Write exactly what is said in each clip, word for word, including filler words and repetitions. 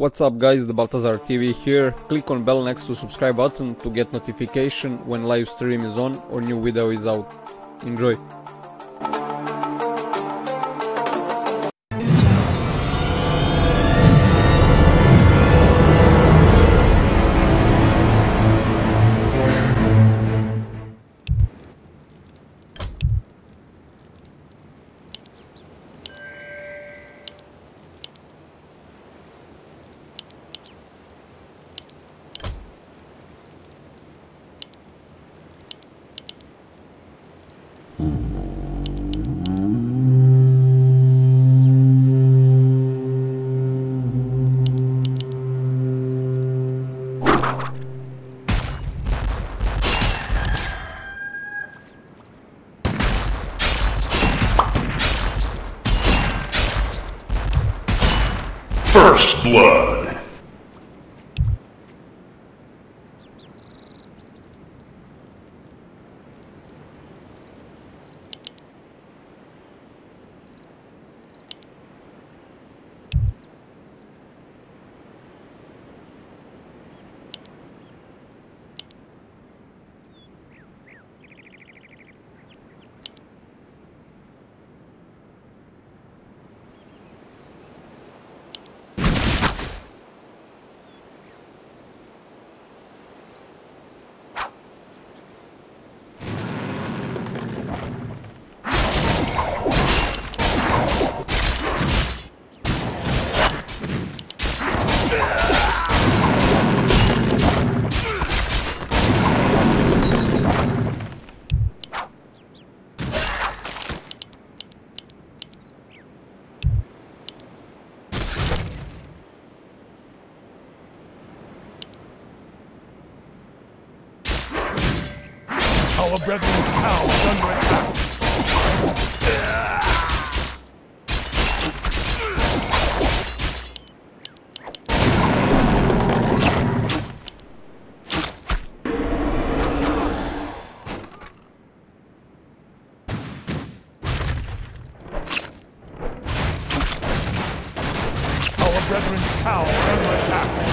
What's up guys, the Baltazar T V here. Click on bell next to subscribe button to get notification when live stream is on or new video is out. Enjoy! First blood. Our brethren's cow is under attack. Our brethren's cow is under attack.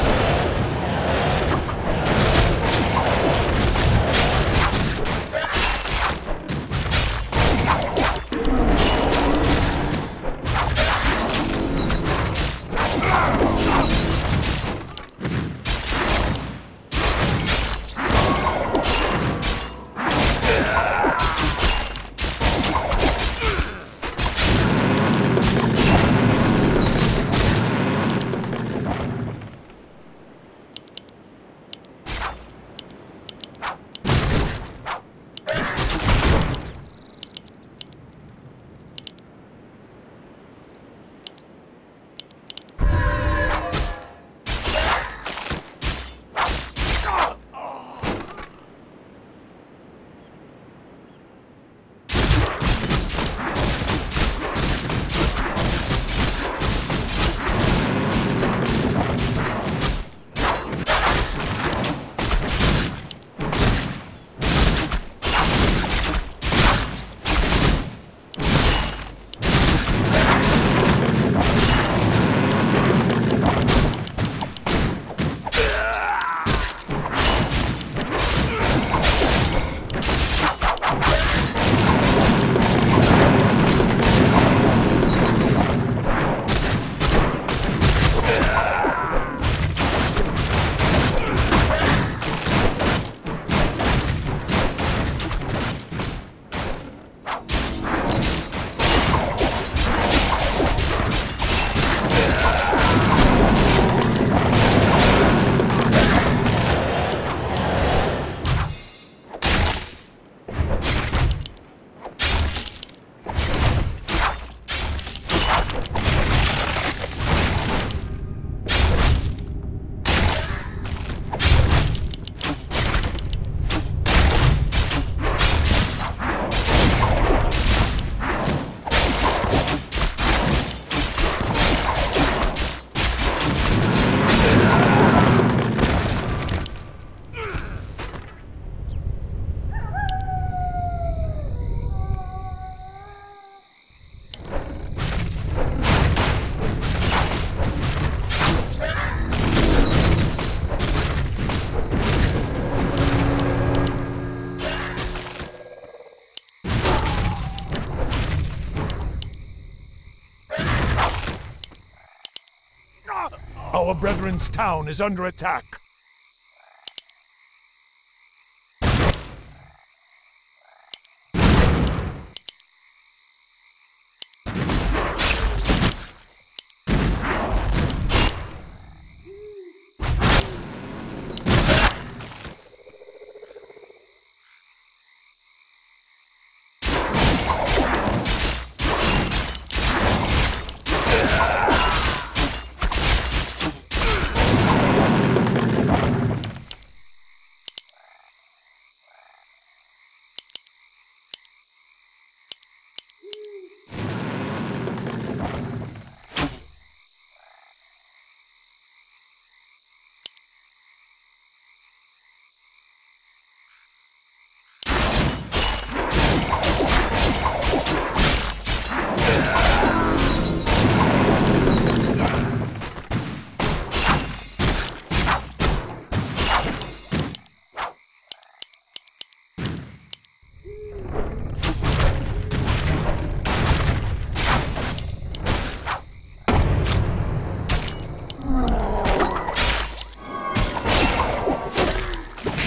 Our brethren's town is under attack.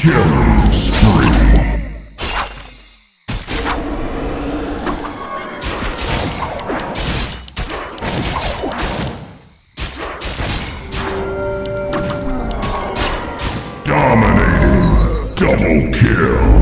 Killing spree. Dominating. Double kill.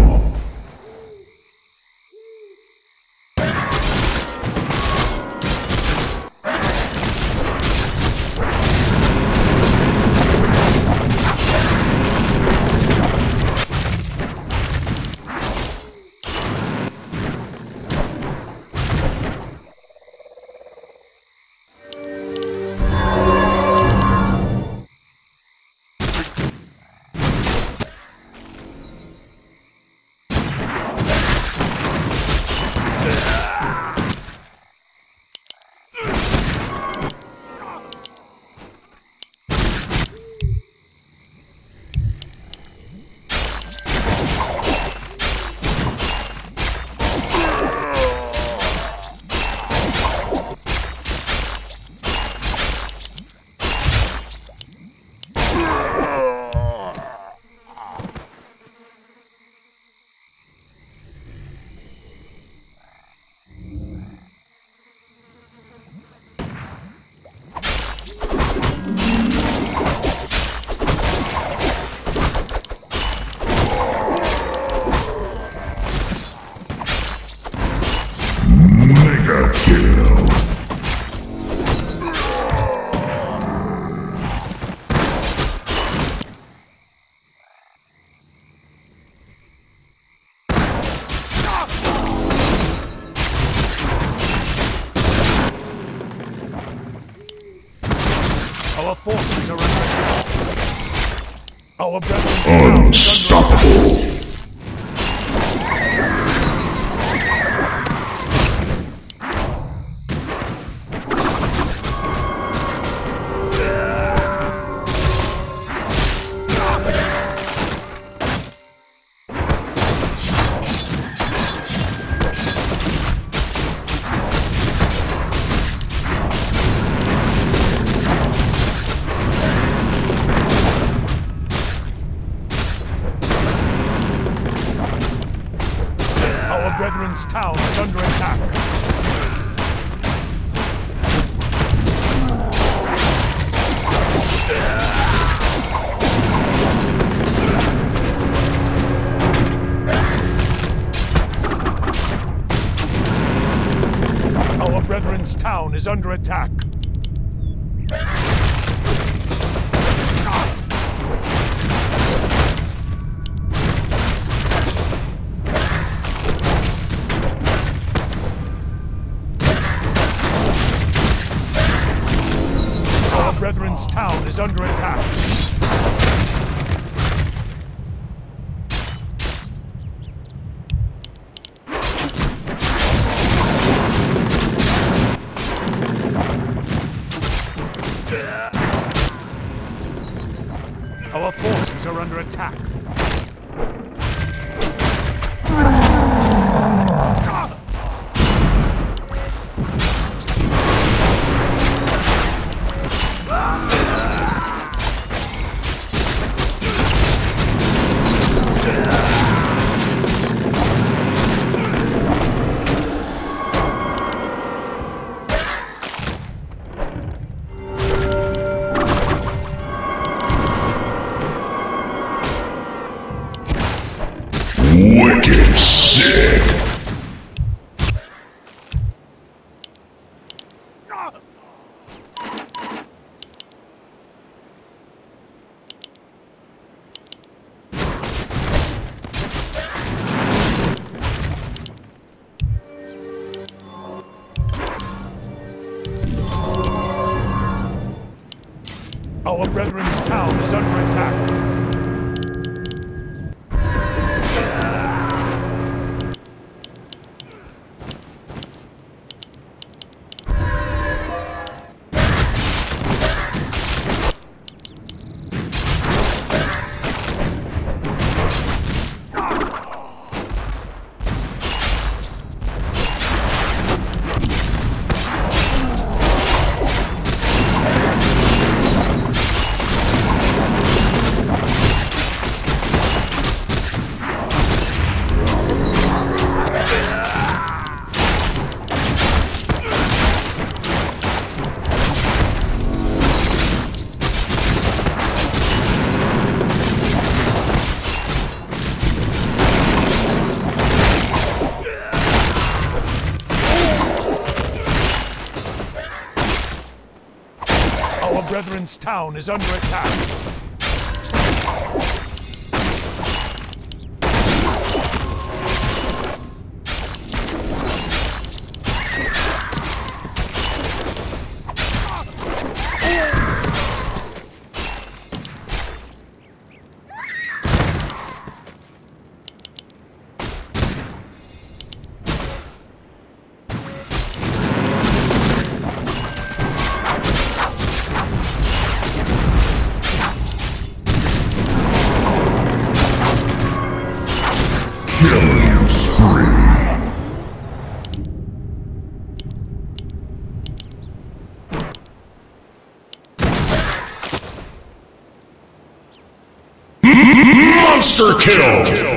Our forces are under attack. Our brethren unstoppable. Brethren's town is under attack. Our brethren's town is under attack. Brethren's town is under attack. Our forces are under attack. Ah! freaking sick. Our brethren's town is under attack. Our brethren's town is under attack. Killing spree. Monster kill. kill.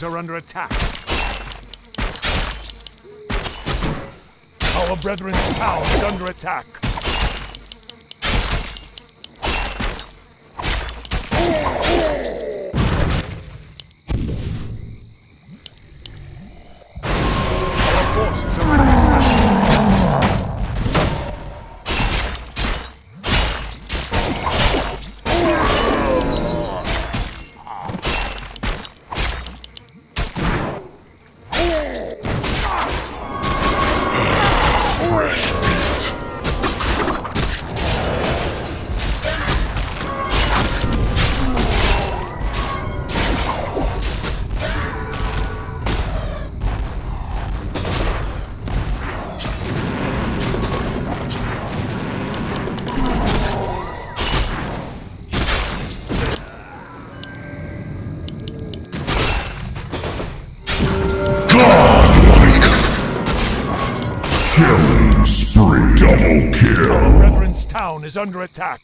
Are under attack. Our brethren's town is under attack. Our forces are under killing spree. Double kill. Our brethren's town is under attack.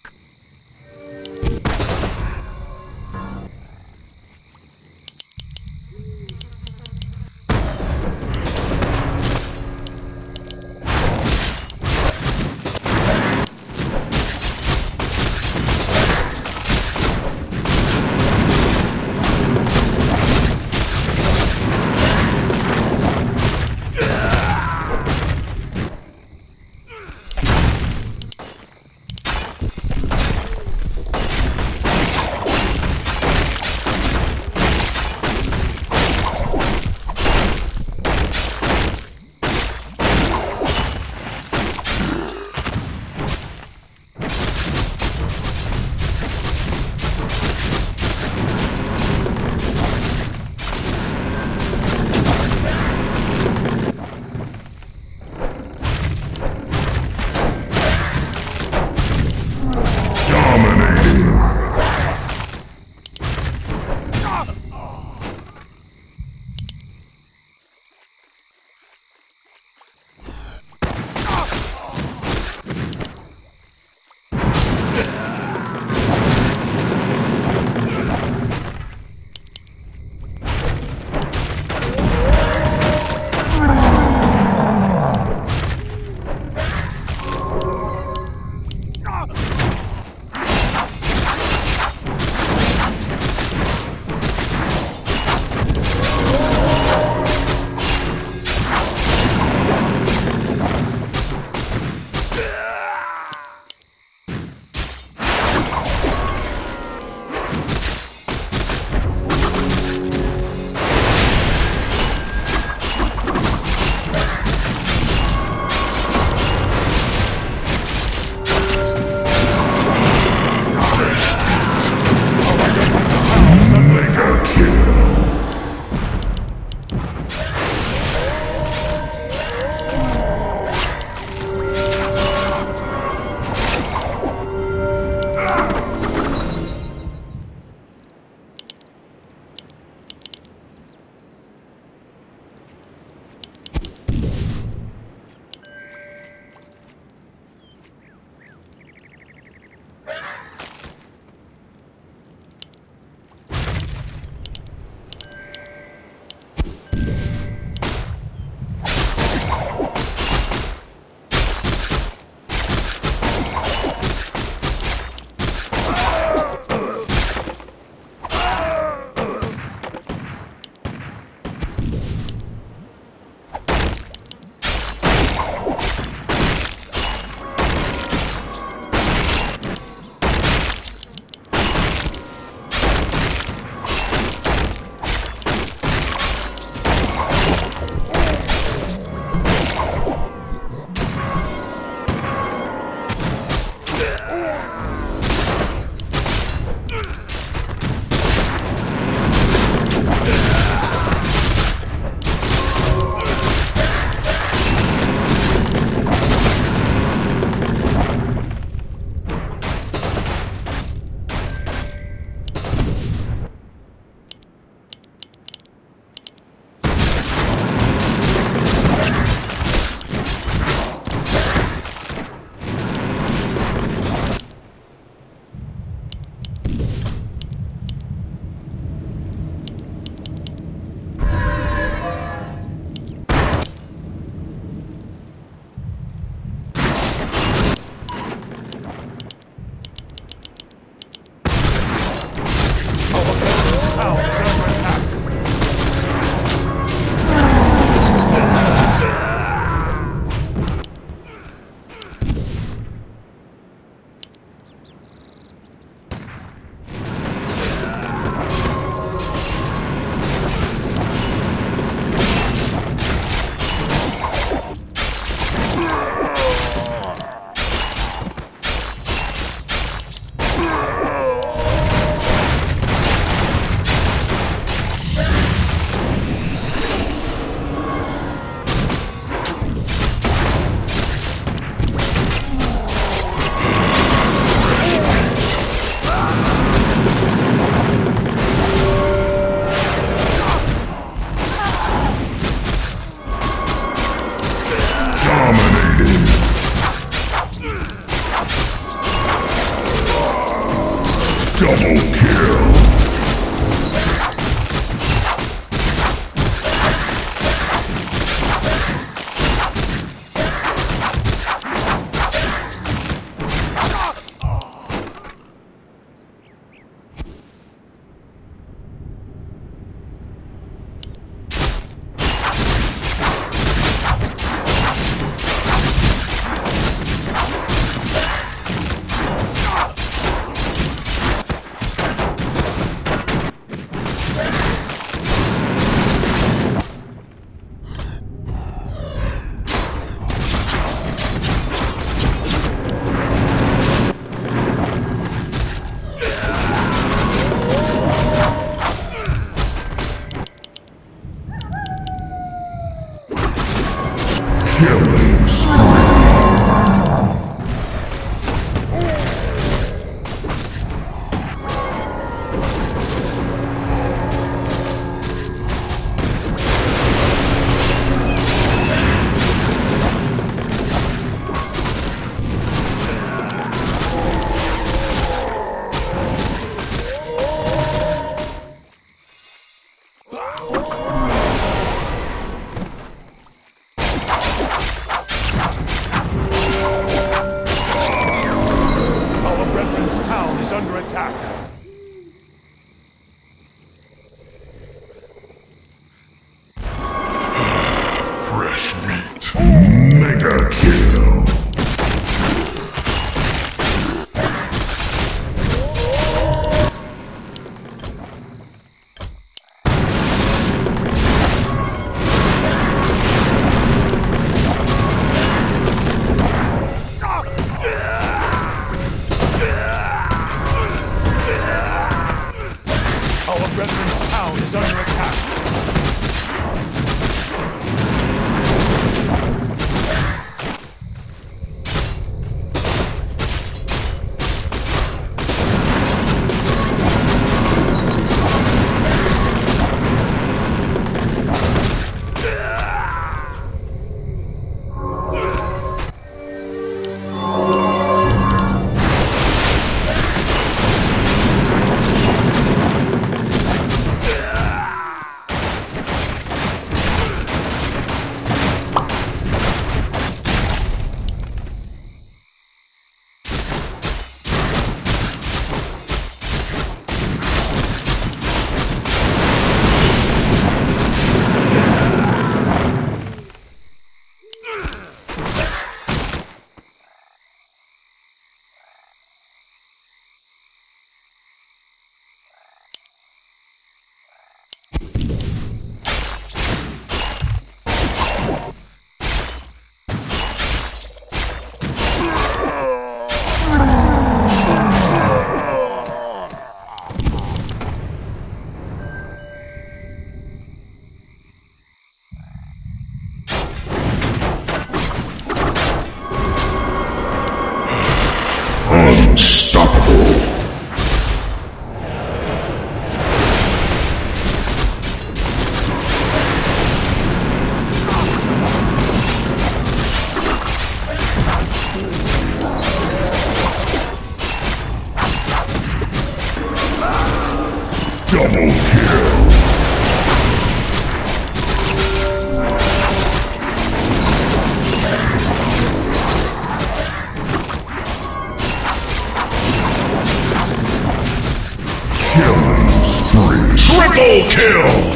Double kill! Killing spree. Double kill! Killing spree! Triple kill!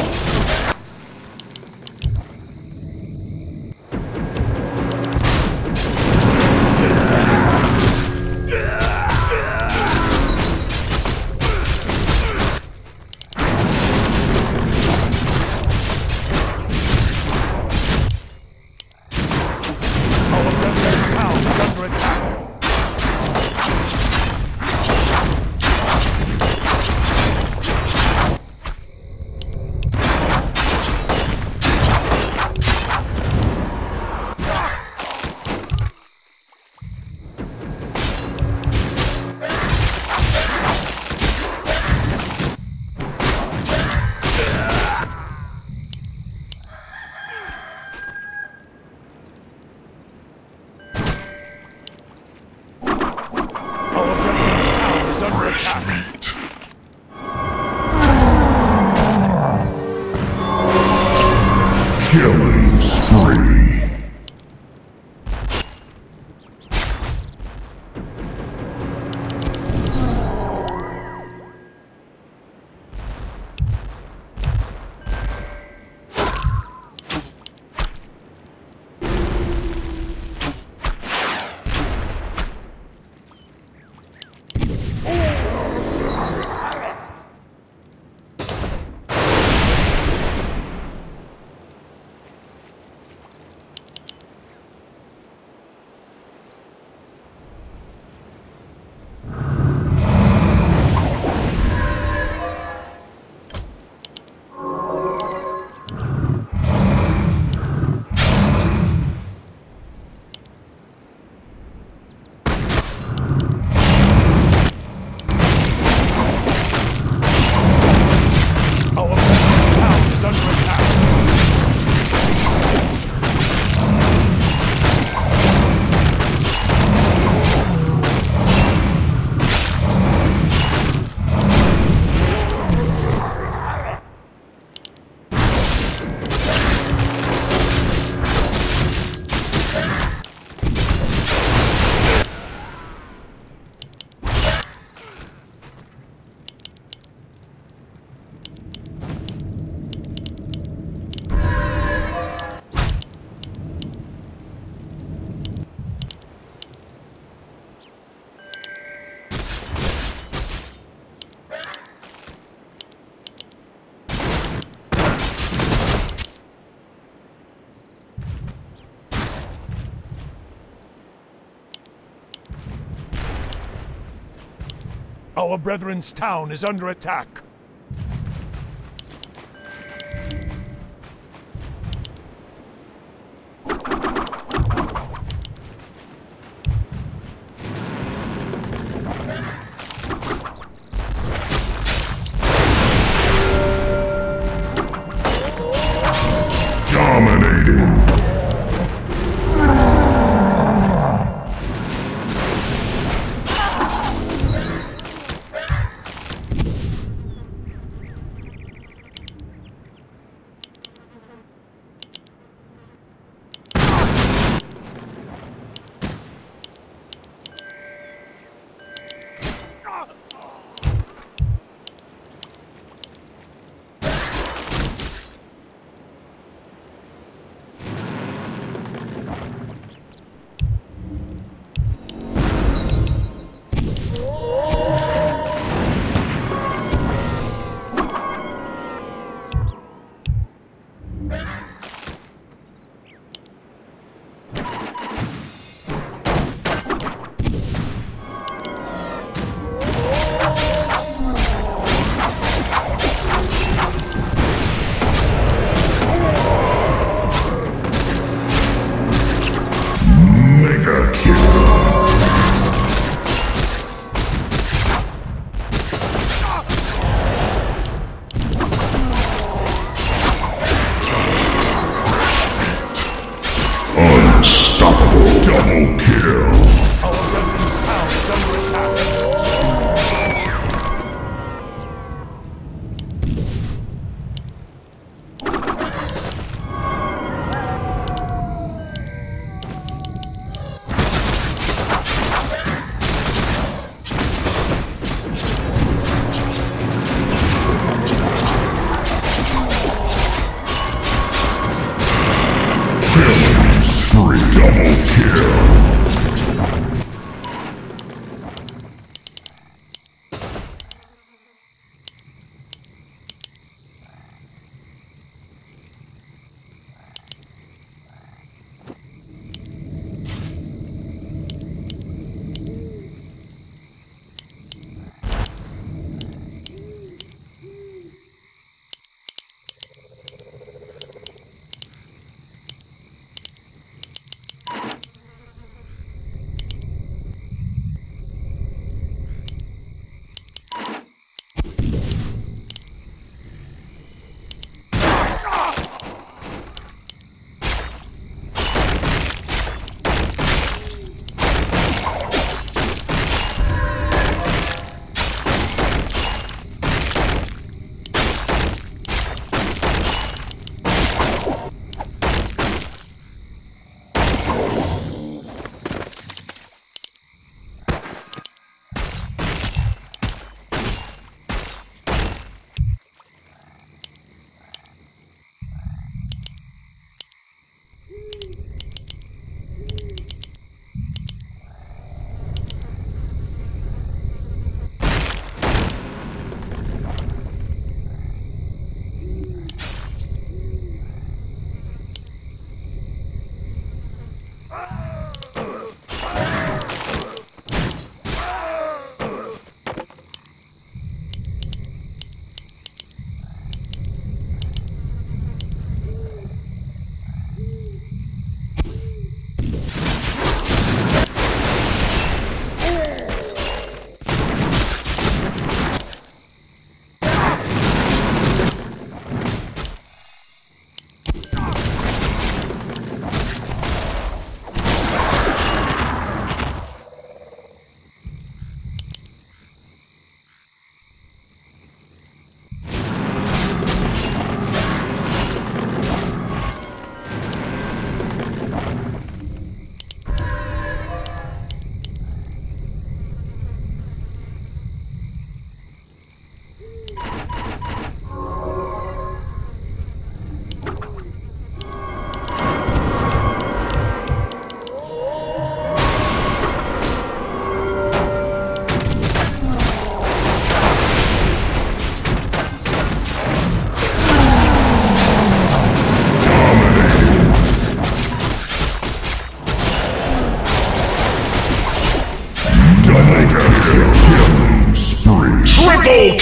fresh meat. Killing spree. Our brethren's town is under attack. Double kill.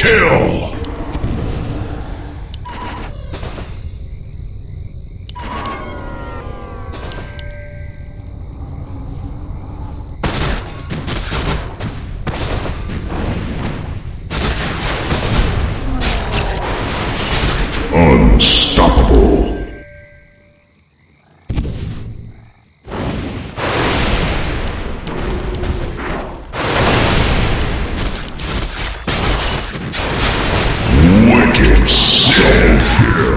Kill! Unstoppable. Wicked self-kill.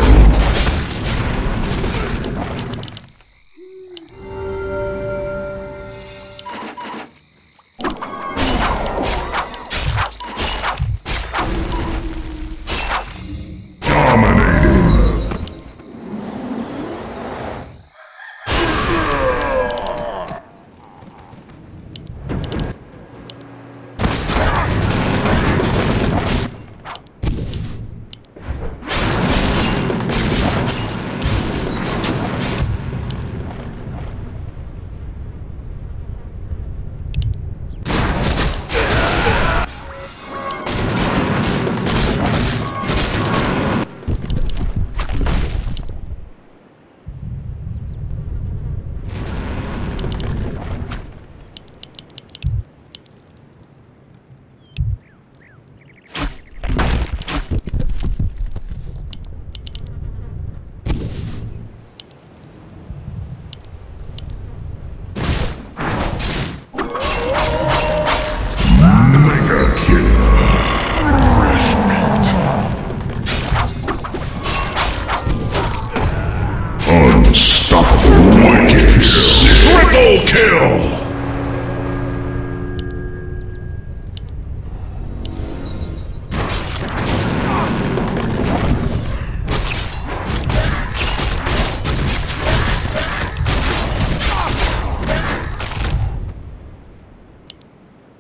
Unstoppable wicked triple kill!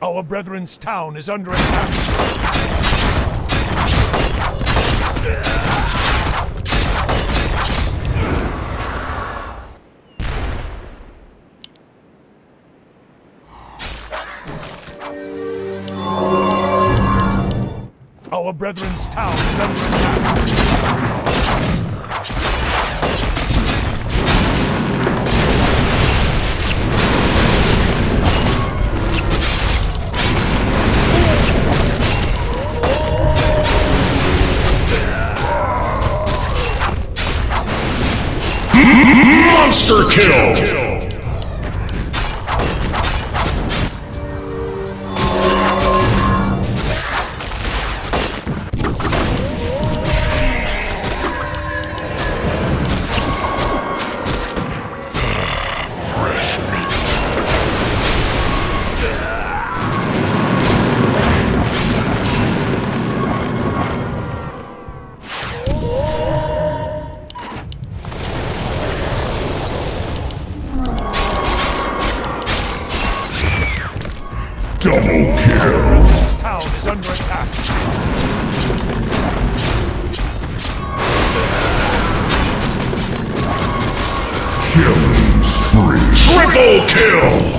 Our brethren's town is under attack. Our brethren's town is under attack. Monster kill! Double kill! This town is under attack! Killing spree! Triple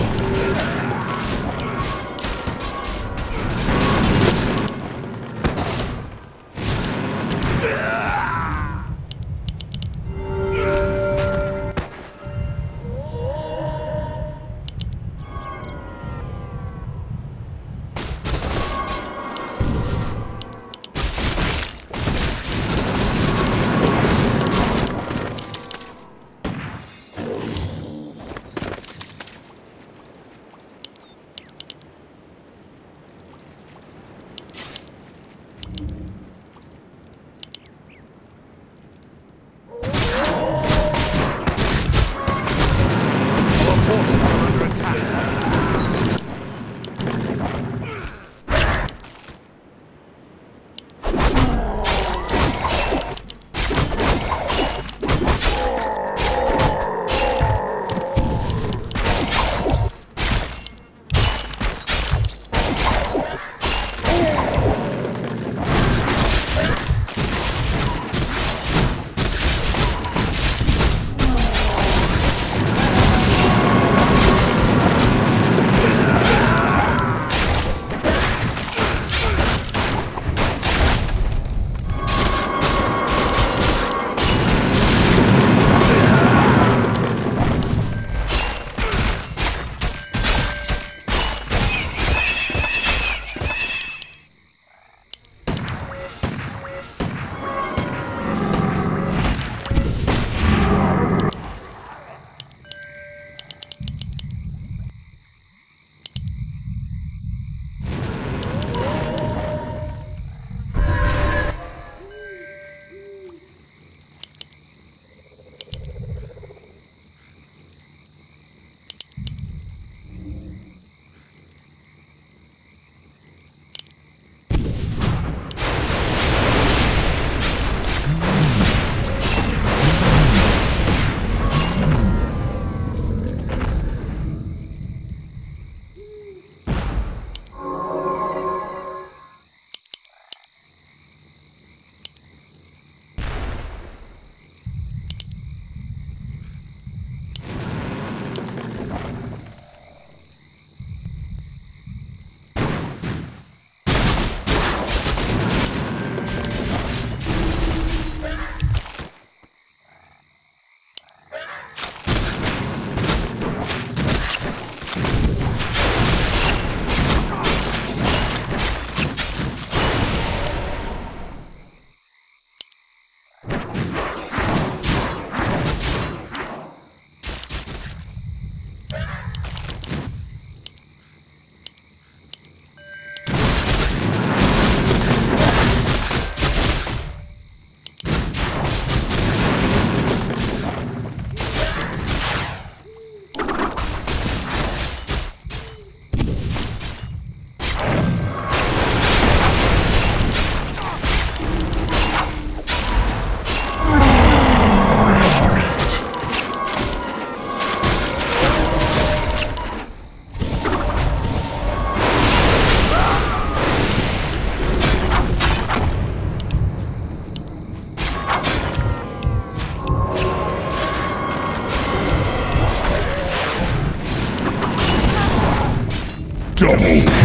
Double kill.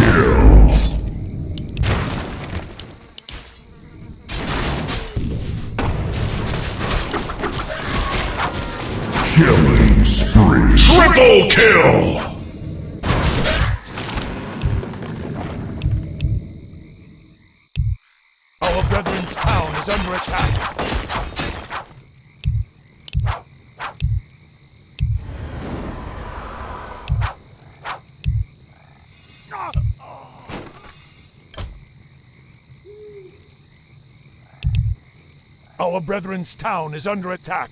Killing spree. Triple kill. Our brethren's town is under attack. Our brethren's town is under attack.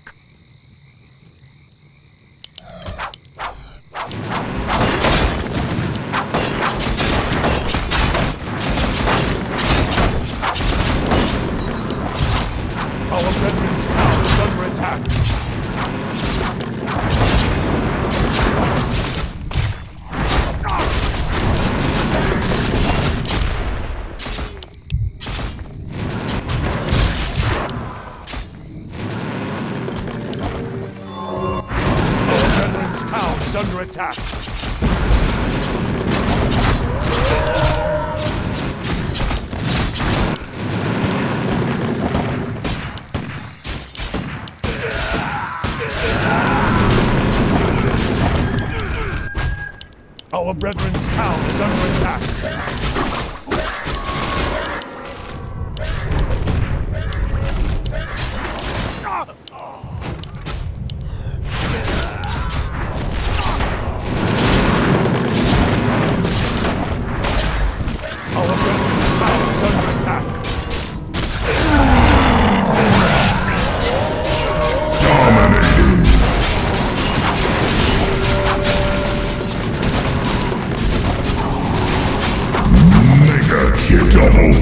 Under attack. Our brethren's town is under attack. Double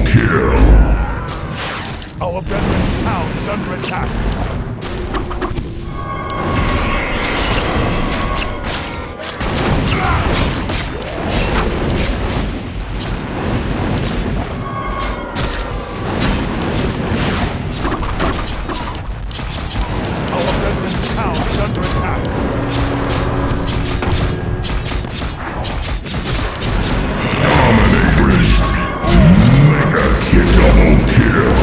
kill! Our brethren's town is under attack! Our brethren's town is under attack! Dominators! Double kill.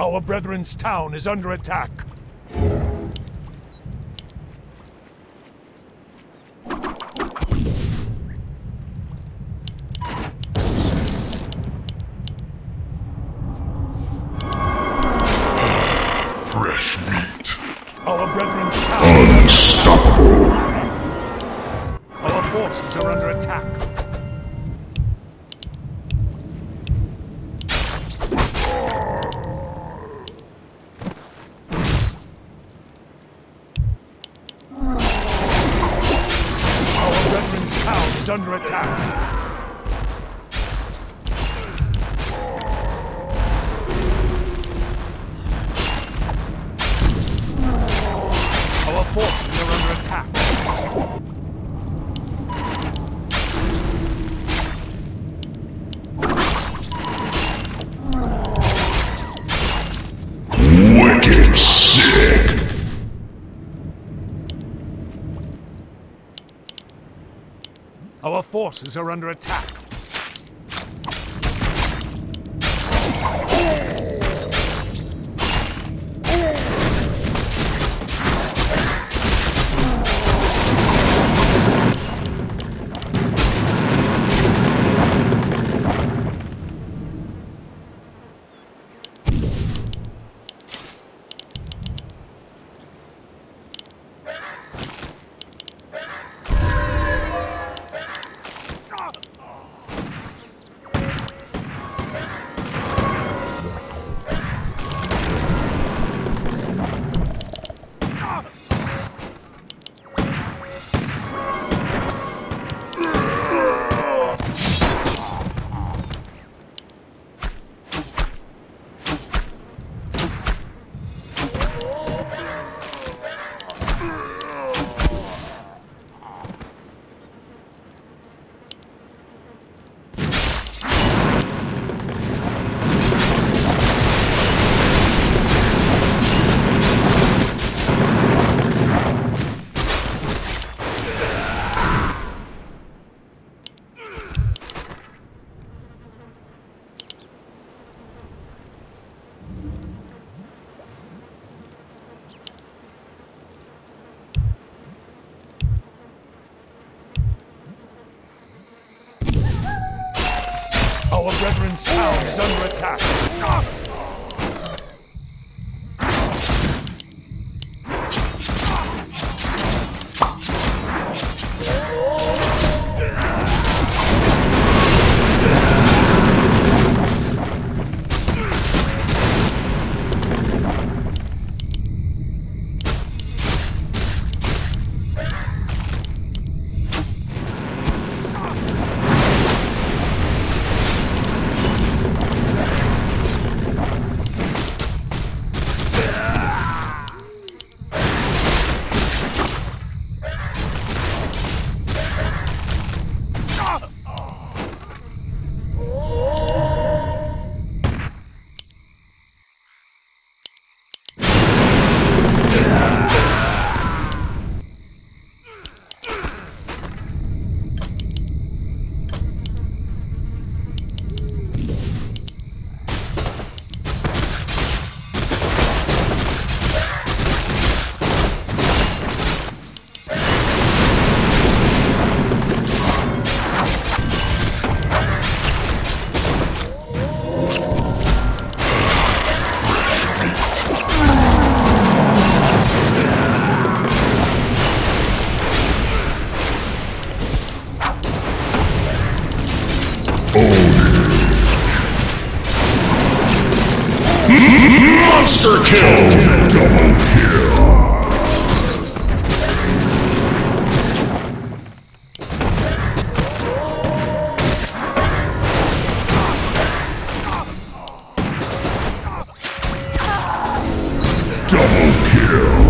Our brethren's town is under attack. Unstoppable. Our forces are under attack. Our brethren's town is under attack. Forces are under attack. Wicked sick. Our forces are under attack. Our brethren's town is under attack. Monster kill! Double kill! Double kill!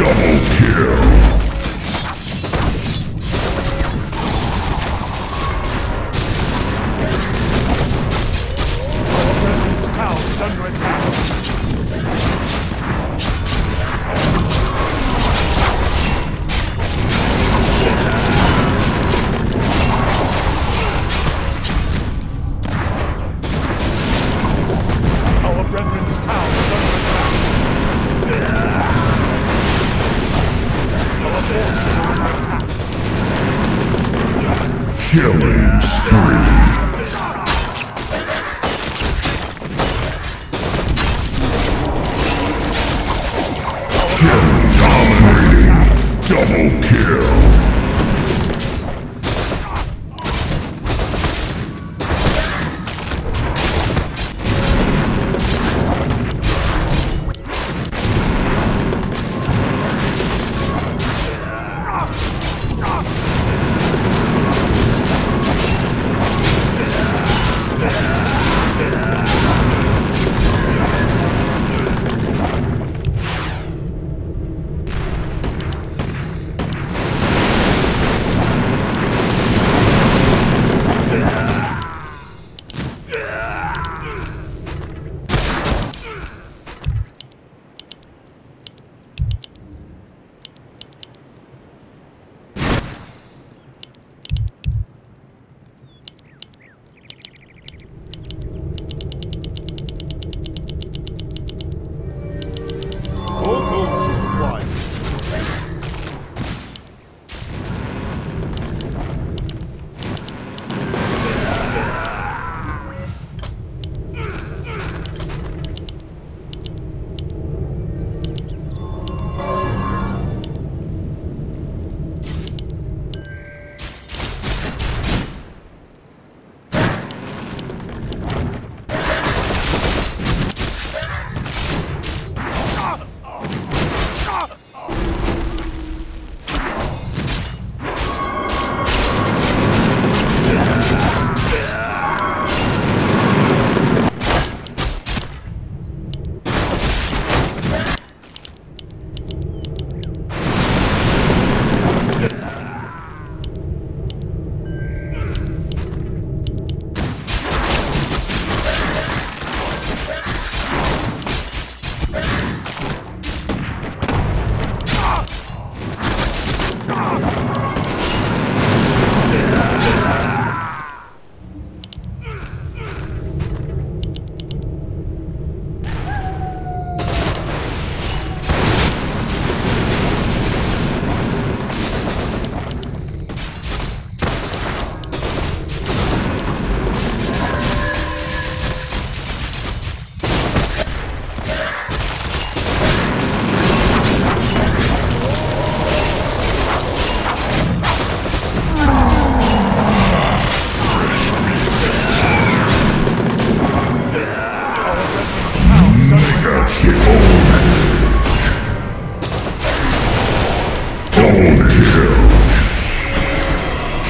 Double kill!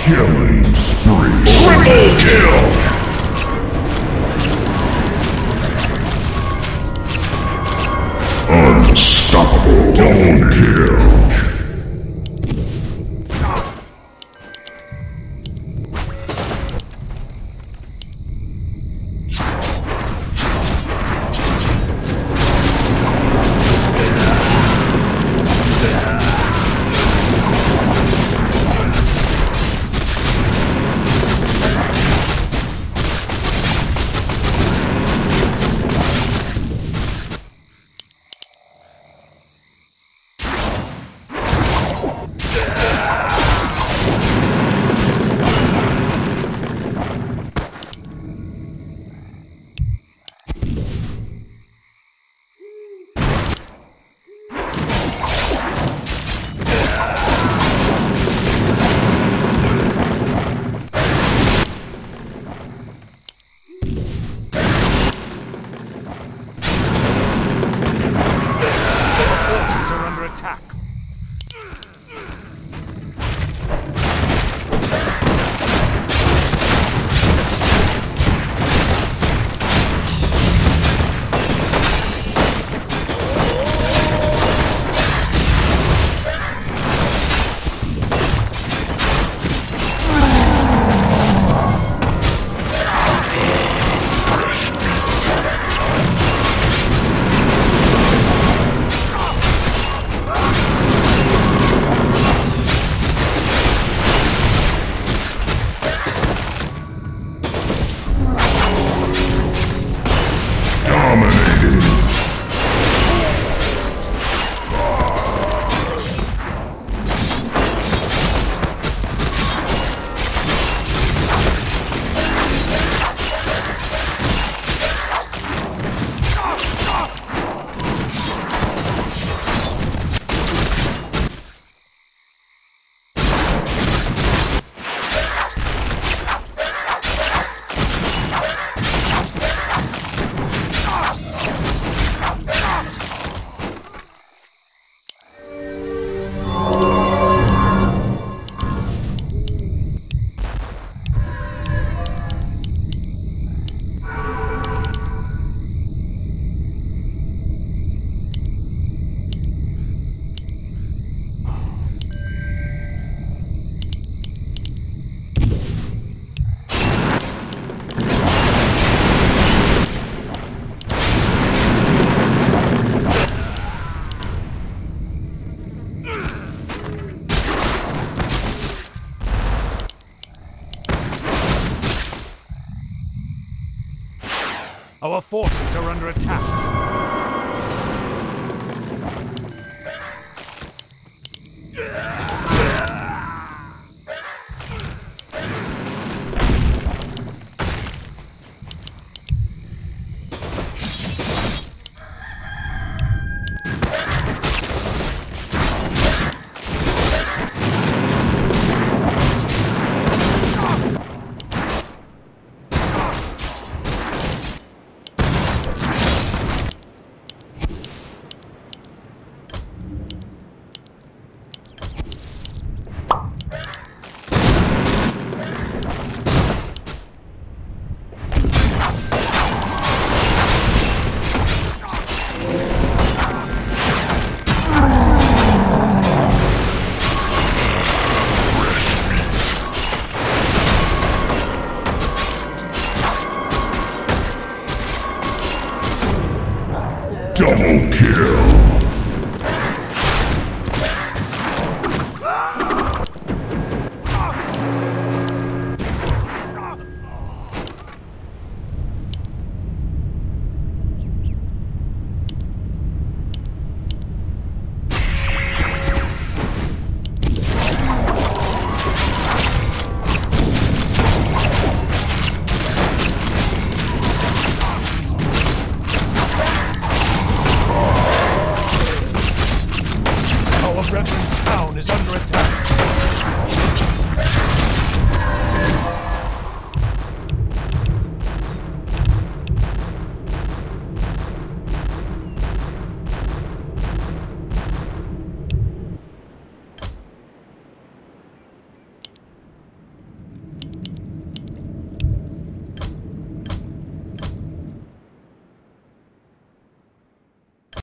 Killing spree. Killing spree. Triple kill! Unstoppable. Double kill. Our forces are under attack.